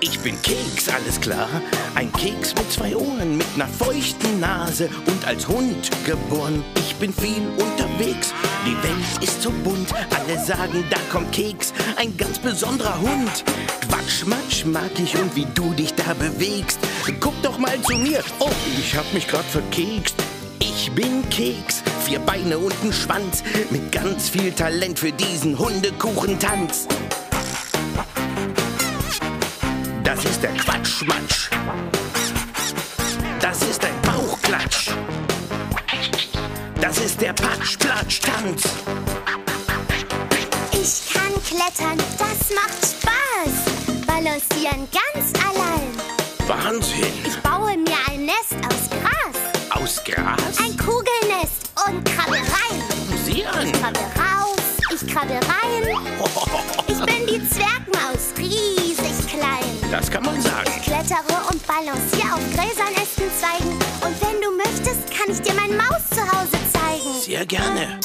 Ich bin Keks, alles klar. Ein Keks mit zwei Ohren, mit einer feuchten Nase und als Hund geboren. Ich bin viel unterwegs, die Welt ist so bunt. Alle sagen, da kommt Keks, ein ganz besonderer Hund. Quatschmatsch mag ich und wie du dich da bewegst. Guck doch mal zu mir. Oh, ich hab mich grad verkekst. Ich bin Keks, 4 Beine und ein Schwanz. Mit ganz viel Talent für diesen Hundekuchentanz. Das ist der Quatschmatsch. Das ist ein Bauchklatsch. Das ist der Patschplatschtanz. Ich kann klettern, das macht Spaß. Balancieren ganz allein. Wahnsinn! Ich baue mir ein Nest aus Gras. Aus Gras? Ein Kugelnest und krabbel rein. Sieh an! Ich krabbel raus, ich krabbel rein. Ich bin die Zwergmaus, riesig klein. Das kann man sagen. Ich klettere und balanciere auf Gräsern, Ästen, Zweigen. Und wenn du möchtest, kann ich dir mein Maus zu Hause zeigen. Sehr gerne.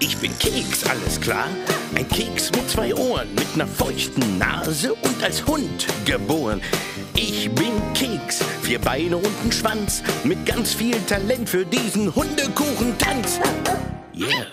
Ich bin Keks, alles klar. Ein Keks mit 2 Ohren, mit einer feuchten Nase und als Hund geboren. Ich bin Keks, 4 Beine und ein Schwanz. Mit ganz viel Talent für diesen Hundekuchentanz. Yeah.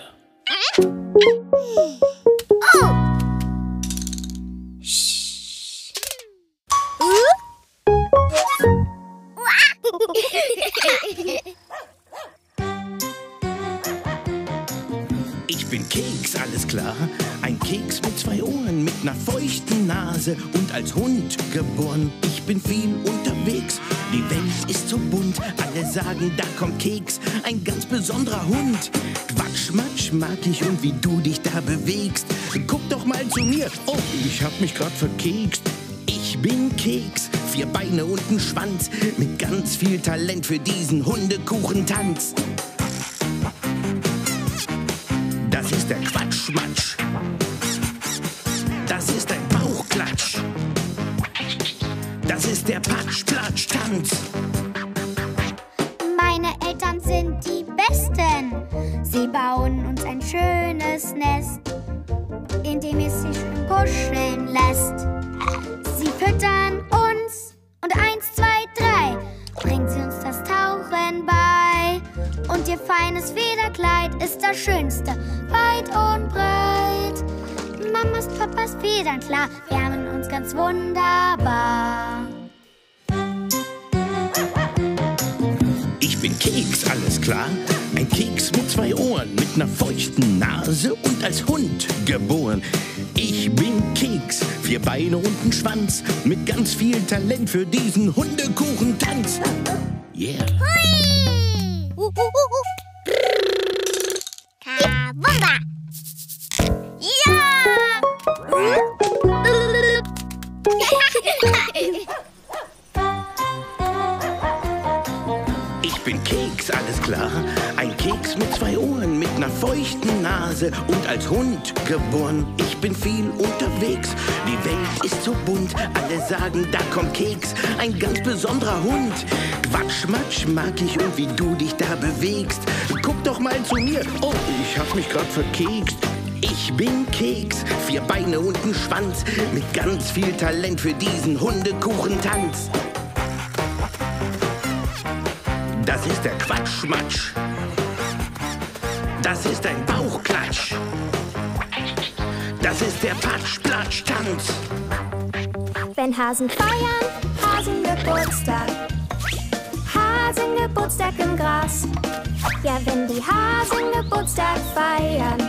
Ich bin Keks, alles klar. Ein Keks mit 2 Ohren, mit einer feuchten Nase und als Hund geboren. Ich bin viel unterwegs, die Welt ist so bunt. Alle sagen, da kommt Keks, ein ganz besonderer Hund. Quatschmatsch mag ich und wie du dich da bewegst. Guck doch mal zu mir. Oh, ich hab mich grad verkekst. Ich bin Keks, 4 Beine und ein Schwanz. Mit ganz viel Talent für diesen Hundekuchentanz. Das ist der Quatschmatsch. Das ist ein Bauchklatsch. Das ist der Patschplatschtanz. Meine Eltern sind die Besten. Sie bauen uns ein schönes Nest, in dem es sich kuscheln lässt. Sie füttern uns und 1, 2, 3 bringt sie uns das Tauchen bei. Und ihr feines Federkleid ist das Schönste, weit und breit. Mamas, Papas Federn, klar, wärmen uns ganz wunderbar. Ich bin Keks, alles klar. Ein Keks mit 2 Ohren, mit einer feuchten Nase und als Hund geboren. Ich bin Keks, 4 Beine und ein Schwanz, mit ganz viel Talent für diesen Hundekuchentanz. Yeah. Hui! Kabumba! Ich bin Keks, alles klar. Ein Keks mit 2 Ohren, mit einer feuchten Nase und als Hund geboren. Ich bin viel unterwegs, die Welt ist so bunt. Alle sagen, da kommt Keks, ein ganz besonderer Hund. Quatschmatsch mag ich und wie du dich da bewegst. Guck doch mal zu mir. Oh, ich hab mich grad verkekst. Ich bin Keks, 4 Beine und ein Schwanz. Mit ganz viel Talent für diesen Hundekuchentanz. Das ist der Quatschmatsch. Das ist ein Bauchklatsch. Das ist der Patschplatschtanz. Wenn Hasen feiern, Hasengeburtstag. Hasengeburtstag im Gras. Ja, wenn die Hasen Geburtstag feiern,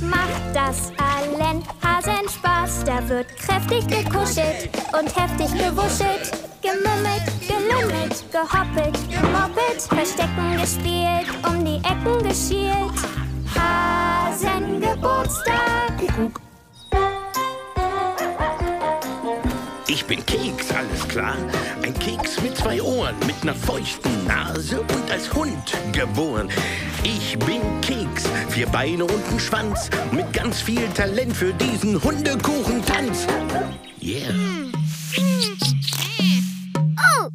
macht das allen Hasen Spaß. Da wird kräftig gekuschelt und heftig gewuschelt. Gemümmelt, gelummelt, gehoppelt, gemoppelt, Verstecken gespielt, um die Ecken geschielt. Hasengeburtstag. Kuckuck. Ich bin Keks, alles klar. Ein Keks mit 2 Ohren, mit einer feuchten Nase und als Hund geboren. Ich bin Keks, 4 Beine und ein Schwanz, mit ganz viel Talent für diesen Hundekuchentanz. Yeah. Oh!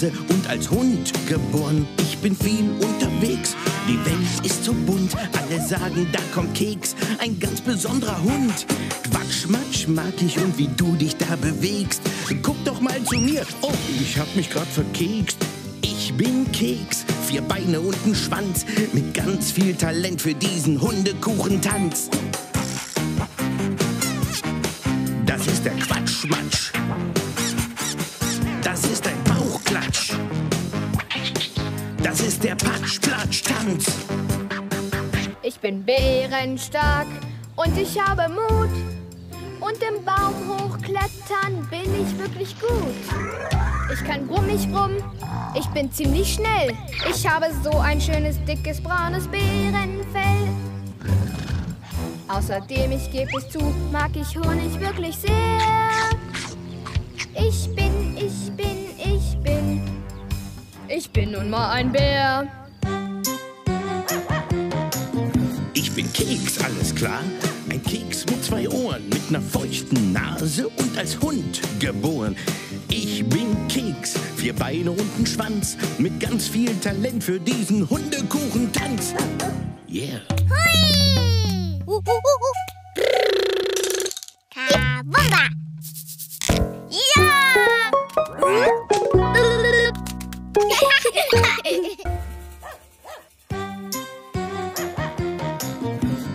Hase und als Hund geboren. Ich bin viel unterwegs, die Welt ist so bunt. Alle sagen, da kommt Keks, ein ganz besonderer Hund. Quatschmatsch mag ich und wie du dich da bewegst. Guck doch mal zu mir, oh, ich hab mich grad verkekst. Ich bin Keks, 4 Beine und ein Schwanz, mit ganz viel Talent für diesen Hundekuchentanz. Das ist der Quatschmatsch. Das ist ein Bauchklatsch. Das ist der Patschplatschtanz. Ich bin bärenstark und ich habe Mut. Und im Baum hochklettern bin ich wirklich gut. Ich kann brummig brummen, ich bin ziemlich schnell. Ich habe so ein schönes, dickes, braunes Bärenfell. Außerdem, ich gebe es zu, mag ich Honig wirklich sehr. Ich bin, ich bin, ich bin. Ich bin nun mal ein Bär. Ich bin Keks, alles klar. Ein Keks mit 2 Ohren, mit einer feuchten Nase und als Hund geboren. Ich bin Keks, 4 Beine und ein Schwanz, mit ganz viel Talent für diesen Hundekuchentanz. Yeah. Hui! Kabumba! Ja!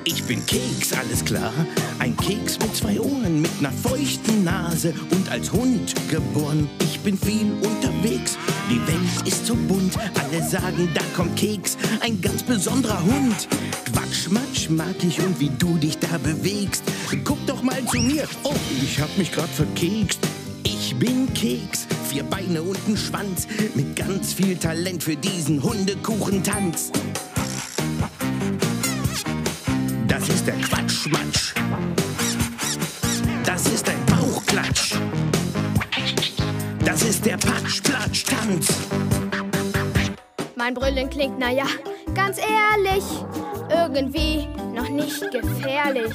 Ich bin Keks, alles klar. Ein Keks mit 2 Ohren, mit einer feuchten Nase und als Hund geboren. Ich bin viel unterwegs, die Welt ist so bunt. Alle sagen, da kommt Keks, ein ganz besonderer Hund. Quatschmatsch mag ich und wie du dich da bewegst. Guck doch mal zu mir, oh, ich hab mich grad verkekst. Ich bin Keks, 4 Beine und ein Schwanz, mit ganz viel Talent für diesen Hundekuchentanz. Das ist der Quatschmatsch. Das ist ein Bauchklatsch. Das ist der Patschplatschtanz. Mein Brüllen klingt, naja, ganz ehrlich, irgendwie noch nicht gefährlich.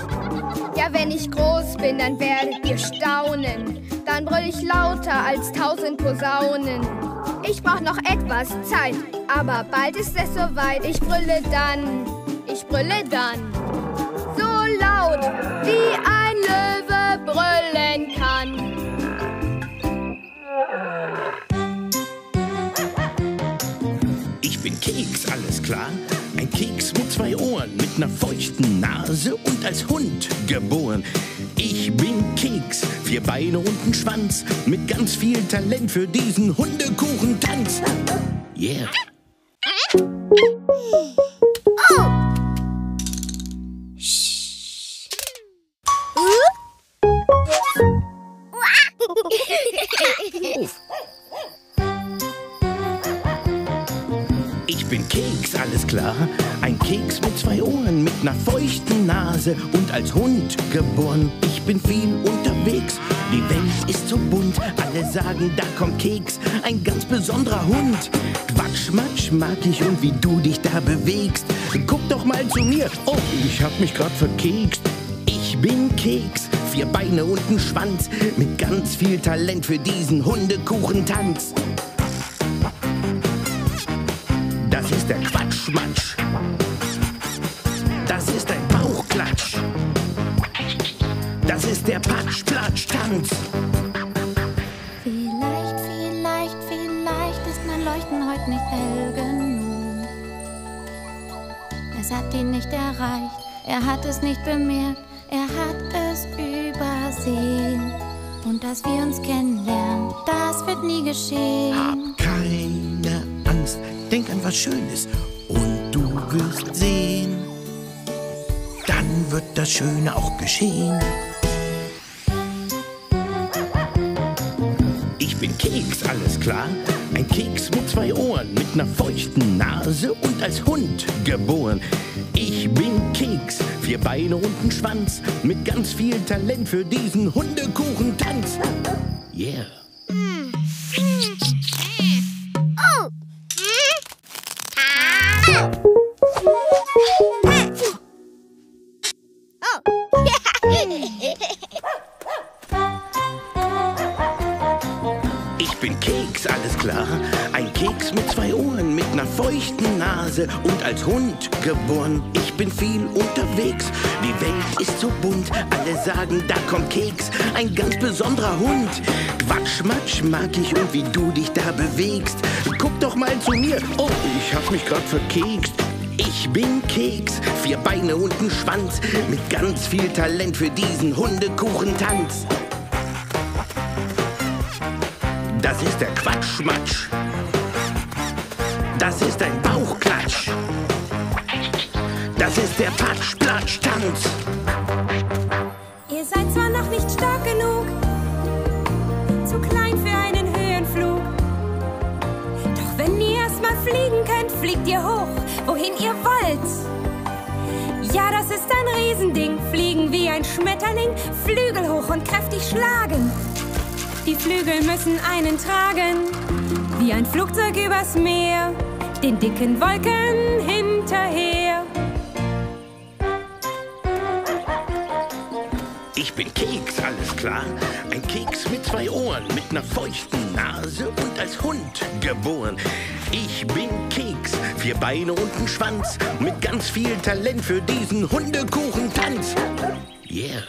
Ja, wenn ich groß bin, dann werdet ihr staunen. Dann brüll ich lauter als 1000 Posaunen. Ich brauch noch etwas Zeit, aber bald ist es soweit. Ich brülle dann, ich brülle dann. So laut, wie ein Löwe brüllen kann. Ich bin Keks, alles klar. Ein Keks mit 2 Ohren, mit einer feuchten Nase und als Hund geboren. Ich bin Keks, 4 Beine und ein Schwanz, mit ganz viel Talent für diesen Hundekuchentanz. Yeah. Ich bin Keks, alles klar. Ein Keks mit 2 Ohren, mit einer feuchten Nase und als Hund geboren. Ich bin viel unterwegs, die Welt ist so bunt. Alle sagen, da kommt Keks, ein ganz besonderer Hund. Quatschmatsch mag ich und wie du dich da bewegst. Guck doch mal zu mir, oh, ich hab mich grad verkekst. Ich bin Keks, 4 Beine und ein Schwanz, mit ganz viel Talent für diesen Hundekuchentanz. Das ist der Quatschmatsch. Das ist ein Bauchklatsch. Das ist der Patschplatschtanz. Vielleicht, vielleicht, vielleicht ist mein Leuchten heute nicht hell genug. Es hat ihn nicht erreicht, er hat es nicht bemerkt, er hat es übersehen. Und dass wir uns kennenlernen, das wird nie geschehen. Hab keine Angst, denk an was Schönes und du wirst sehen, dann wird das Schöne auch geschehen. Ich bin Keks, alles klar. Ein Keks mit 2 Ohren, mit einer feuchten Nase und als Hund geboren. Ich bin Keks, 4 Beine und ein Schwanz, mit ganz viel Talent für diesen Hundekuchentanz. Yeah. Ich bin Keks, alles klar. einer feuchten Nase und als Hund geboren. Ich bin viel unterwegs, die Welt ist so bunt. Alle sagen, da kommt Keks, ein ganz besonderer Hund. Quatschmatsch mag ich und wie du dich da bewegst. Guck doch mal zu mir, oh, ich hab mich grad verkekst. Ich bin Keks, 4 Beine und ein Schwanz, mit ganz viel Talent für diesen Hundekuchentanz. Das ist der Quatschmatsch. Das ist ein Bauchklatsch. Das ist der Patschplatschtanz. Ihr seid zwar noch nicht stark genug, zu klein für einen Höhenflug. Doch wenn ihr erstmal fliegen könnt, fliegt ihr hoch, wohin ihr wollt. Ja, das ist ein Riesending. Fliegen wie ein Schmetterling, Flügel hoch und kräftig schlagen. Die Flügel müssen einen tragen, wie ein Flugzeug übers Meer, den dicken Wolken hinterher. Ich bin Keks, alles klar. Ein Keks mit 2 Ohren, mit einer feuchten Nase und als Hund geboren. Ich bin Keks, 4 Beine und ein Schwanz, mit ganz viel Talent für diesen Hundekuchentanz. Yeah.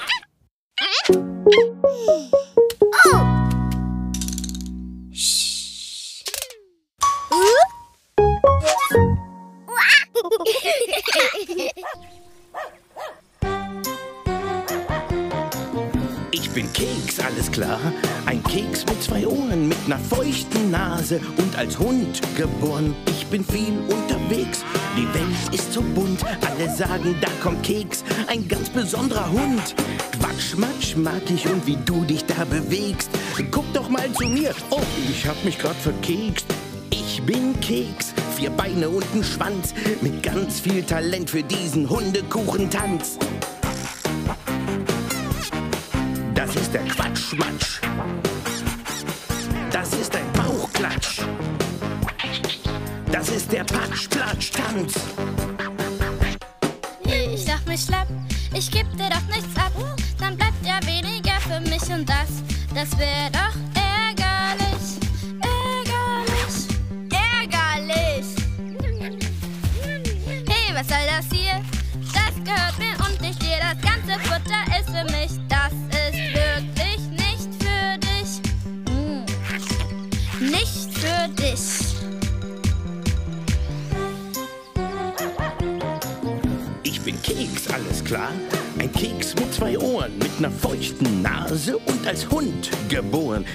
Ich bin Keks, alles klar. Ein Keks mit 2 Ohren, mit einer feuchten Nase und als Hund geboren. Ich bin viel unterwegs, die Welt ist so bunt. Alle sagen, da kommt Keks, ein ganz besonderer Hund. Quatschmatsch mag ich und wie du dich da bewegst. Guck doch mal zu mir, oh, ich hab mich grad verkekst. Ich bin Keks, 4 Beine und ein Schwanz, mit ganz viel Talent für diesen Hundekuchentanz. Das ist der Quatschmatsch. Das ist ein Bauchklatsch. Das ist der Patschplatschtanz. Ich sag mich schlapp, ich geb dir doch nichts ab. Dann bleibt ja weniger für mich und das wär doch ärgerlich. Hey, was soll das hier? Das gehört mir und nicht dir. Das ganze Futter ist für mich. Das ist wirklich nicht für dich. Nicht für dich. Ich bin Keks, alles klar. Ein Keks mit 2 Ohren, mit einer feuchten Nase und als Hund geboren.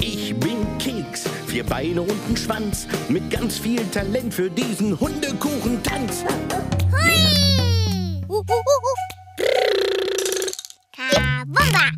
Ich bin Keks, 4 Beine und ein Schwanz, mit ganz viel Talent für diesen Hundekuchentanz. Hui! Kabumba!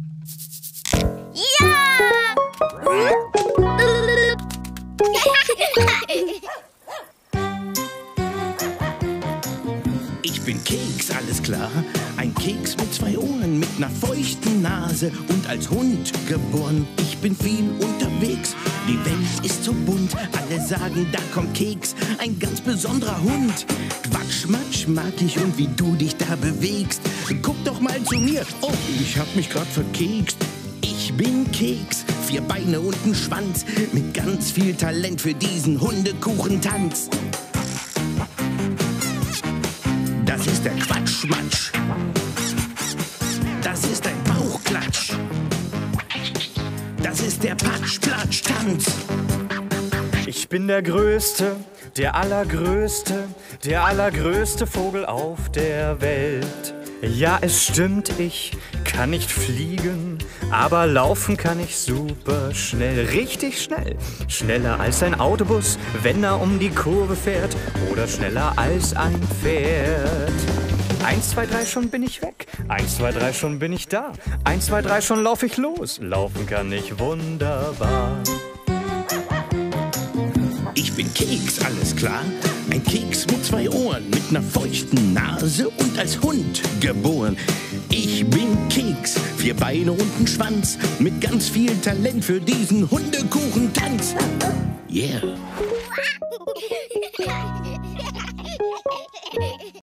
Ich bin Keks, alles klar. Ein Keks mit 2 Ohren, mit einer feuchten Nase und als Hund geboren. Ich bin viel unterwegs, die Welt ist so bunt. Alle sagen, da kommt Keks, ein ganz besonderer Hund. Quatschmatsch mag ich und wie du dich da bewegst. Guck doch mal zu mir, oh, ich hab mich grad verkekst. Ich bin Keks, 4 Beine und ein Schwanz, mit ganz viel Talent für diesen Hundekuchentanz. Das ist der Quatschmatsch. Das ist ein Bauchklatsch. Das ist der Patschplatschtanz. Ich bin der Größte, der Allergrößte, der allergrößte Vogel auf der Welt. Ja, es stimmt, ich kann nicht fliegen, aber laufen kann ich super schnell, richtig schnell. Schneller als ein Autobus, wenn er um die Kurve fährt, oder schneller als ein Pferd. 1, 2, 3, schon bin ich weg. 1, 2, 3, schon bin ich da. 1, 2, 3, schon lauf ich los. Laufen kann ich wunderbar. Ich bin Keks, alles klar. Ein Keks mit 2 Ohren, mit einer feuchten Nase und als Hund geboren. Ich bin Keks, 4 Beine und ein Schwanz, mit ganz viel Talent für diesen Hundekuchentanz. Yeah.